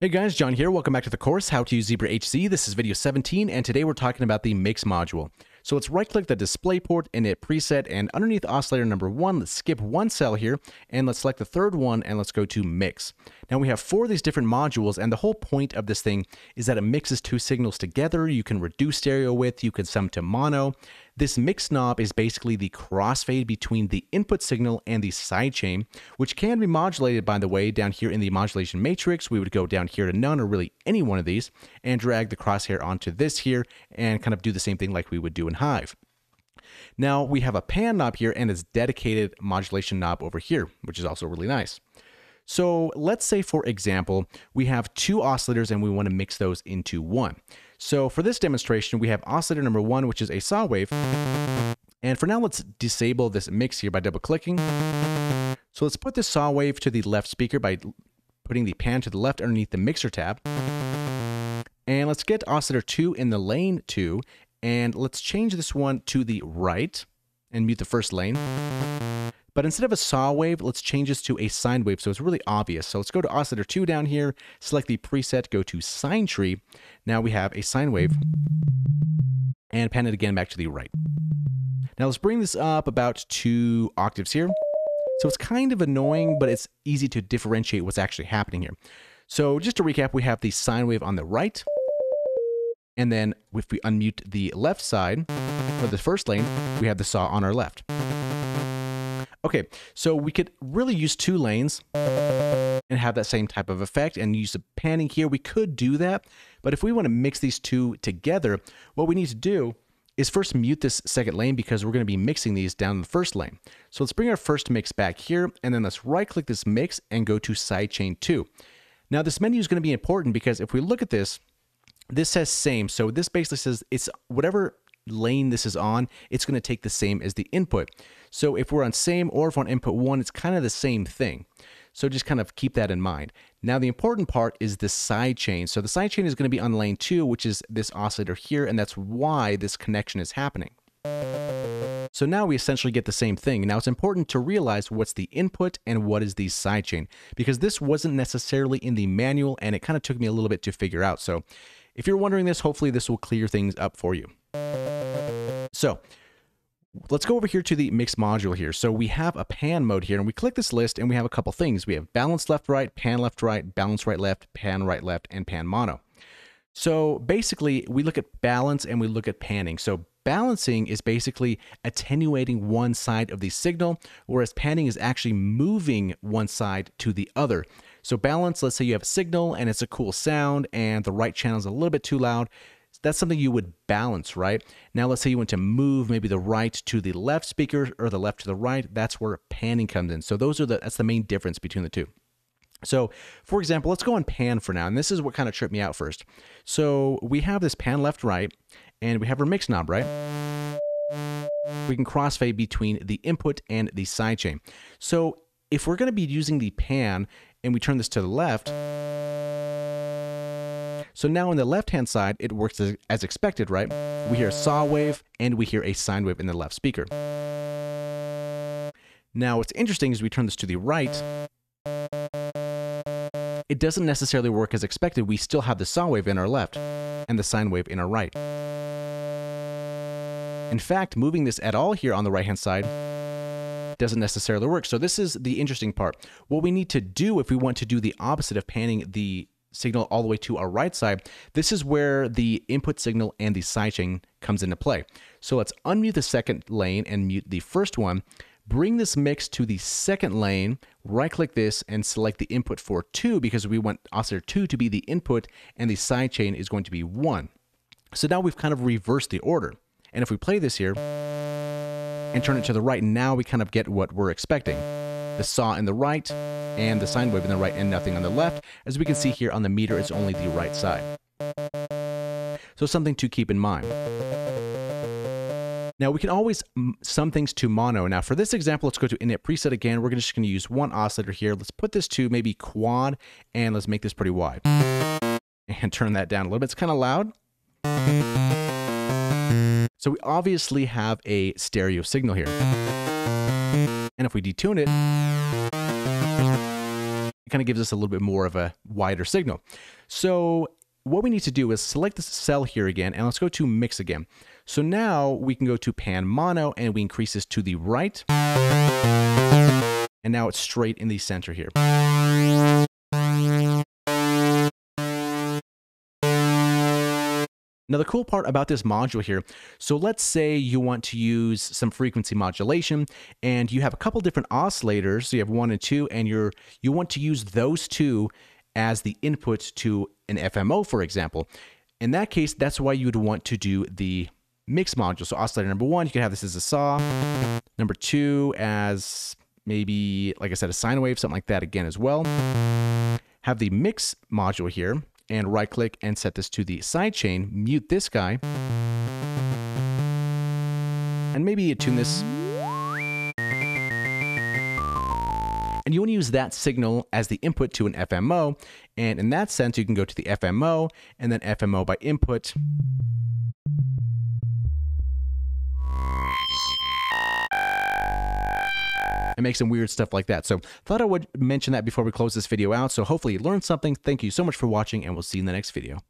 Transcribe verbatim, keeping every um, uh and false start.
Hey guys, John here. Welcome back to the course, How to Use Zebra H Z. This is video seventeen, and today we're talking about the Mix module. So let's right-click the display port, init preset, and underneath oscillator number one, let's skip one cell here, and let's select the third one, and let's go to mix. Now we have four of these different modules, and the whole point of this thing is that it mixes two signals together. You can reduce stereo width, you can sum to mono. This mix knob is basically the crossfade between the input signal and the sidechain, which can be modulated, by the way, down here in the modulation matrix. We would go down here to none, or really any one of these, and drag the crosshair onto this here and kind of do the same thing like we would do in Hive. Now we have a pan knob here and this dedicated modulation knob over here, which is also really nice. So let's say, for example, we have two oscillators and we want to mix those into one. So for this demonstration, we have oscillator number one, which is a saw wave. And for now, let's disable this mix here by double clicking. So let's put this saw wave to the left speaker by putting the pan to the left underneath the mixer tab. And let's get oscillator two in the lane two. And let's change this one to the right and mute the first lane. But instead of a saw wave, let's change this to a sine wave, so it's really obvious. So let's go to oscillator two down here, select the preset, go to sine tree. Now we have a sine wave, and pan it again back to the right. Now let's bring this up about two octaves here. So it's kind of annoying, but it's easy to differentiate what's actually happening here. So just to recap, we have the sine wave on the right, and then if we unmute the left side for the first lane, we have the saw on our left. Okay, so we could really use two lanes and have that same type of effect and use the panning here. We could do that, but if we want to mix these two together, what we need to do is first mute this second lane because we're going to be mixing these down in the first lane. So let's bring our first mix back here, and then let's right-click this mix and go to sidechain two. Now this menu is going to be important because if we look at this, this says same. So this basically says it's whatever lane this is on, it's going to take the same as the input. So if we're on same or if on input one, it's kind of the same thing. So just kind of keep that in mind. Now the important part is the sidechain. So the sidechain is going to be on lane two, which is this oscillator here, and that's why this connection is happening. So now we essentially get the same thing. Now it's important to realize what's the input and what is the sidechain, because this wasn't necessarily in the manual and it kind of took me a little bit to figure out. So if you're wondering this, hopefully this will clear things up for you. So let's go over here to the mix module here. So we have a pan mode here, and we click this list and we have a couple things. We have balance left, right, pan left, right, balance right, left, pan right, left, and pan mono. So basically we look at balance and we look at panning. So balancing is basically attenuating one side of the signal, whereas panning is actually moving one side to the other. So balance, let's say you have a signal and it's a cool sound and the right channel is a little bit too loud. That's something you would balance, right? Now, let's say you want to move maybe the right to the left speaker or the left to the right. That's where panning comes in. So those are the, that's the main difference between the two. So for example, let's go on pan for now. And this is what kind of tripped me out first. So we have this pan left, right, and we have our mix knob, right? We can crossfade between the input and the sidechain. So if we're going to be using the pan and we turn this to the left, so now on the left-hand side, it works as, as expected, right? We hear a saw wave and we hear a sine wave in the left speaker. Now what's interesting is we turn this to the right. It doesn't necessarily work as expected. We still have the saw wave in our left and the sine wave in our right. In fact, moving this at all here on the right-hand side doesn't necessarily work. So this is the interesting part. What we need to do if we want to do the opposite of panning the signal all the way to our right side, this is where the input signal and the sidechain comes into play. So let's unmute the second lane and mute the first one, bring this mix to the second lane, right click this and select the input for two because we want oscillator two to be the input and the sidechain is going to be one. So now we've kind of reversed the order. And if we play this here and turn it to the right, now we kind of get what we're expecting. The saw in the right and the sine wave in the right and nothing on the left. As we can see here on the meter, it's only the right side. So something to keep in mind. Now we can always sum things to mono. Now for this example, let's go to init preset again. We're just gonna use one oscillator here. Let's put this to maybe quad and let's make this pretty wide. And turn that down a little bit, it's kind of loud. So we obviously have a stereo signal here. And if we detune it, it kind of gives us a little bit more of a wider signal. So what we need to do is select this cell here again, and let's go to mix again. So now we can go to pan mono and we increase this to the right. And now it's straight in the center here. Now the cool part about this module here, so let's say you want to use some frequency modulation and you have a couple different oscillators, so you have one and two, and you're, you want to use those two as the input to an F M O, for example. In that case, that's why you would want to do the mix module. So oscillator number one, you can have this as a saw, number two as maybe, like I said, a sine wave, something like that again as well. Have the mix module here, and right click and set this to the sidechain, mute this guy, and maybe attune this. And you want to use that signal as the input to an F M O, and in that sense you can go to the F M O and then F M O by input. And make some weird stuff like that. So thought I would mention that before we close this video out. So hopefully you learned something. Thank you so much for watching, and we'll see you in the next video.